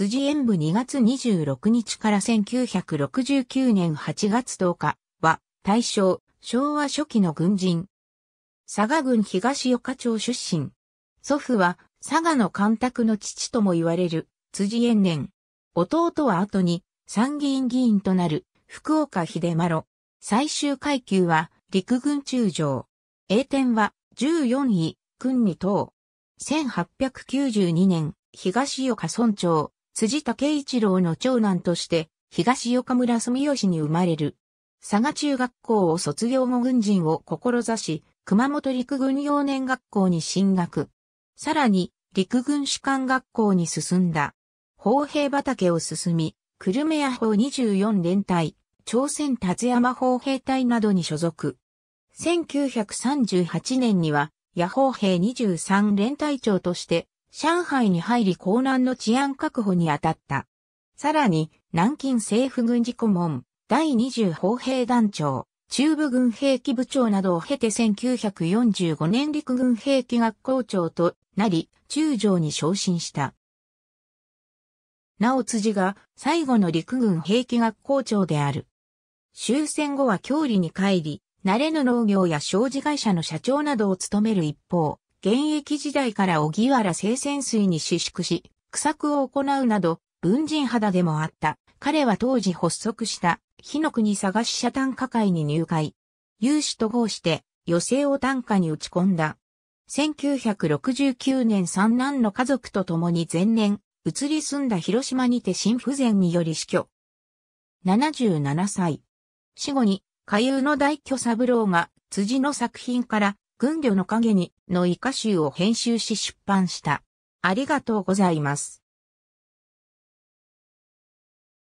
辻演舞2月26日から1969年8月10日は、大正、昭和初期の軍人。佐賀郡東与賀町出身。祖父は、佐賀の干拓の父とも言われる、辻延年。弟は後に、参議院議員となる、福岡秀麿。最終階級は、陸軍中将。栄転は、14位、勲2等。1892年、東与賀村長、辻武一郎の長男として、東与賀村住吉に生まれる。佐賀中学校を卒業後軍人を志し、熊本陸軍幼年学校に進学。さらに、陸軍士官学校に進んだ。砲兵畑を進み、久留米屋砲24連隊、朝鮮辰山砲兵隊などに所属。1938年には、野砲兵23連隊長として、上海に入り江南の治安確保に当たった。さらに、南京政府軍事顧問、第20砲兵団長、中部軍兵器部長などを経て1945年陸軍兵器学校長となり、中将に昇進した。なお辻が最後の陸軍兵器学校長である。終戦後は郷里に帰り、慣れぬ農業や商事会社の社長などを務める一方、現役時代から荻原清泉水に私宿し、苦作を行うなど、文人肌でもあった。彼は当時発足した、火の国佐賀支社単価会に入会。有志と合して、余生を単価に打ち込んだ。1969年三男の家族と共に前年、移り住んだ広島にて心不全により死去。77歳。死後に、歌友の大許三郎が、辻の作品から、軍旅の影にの一歌集を編集し出版した。ありがとうございます。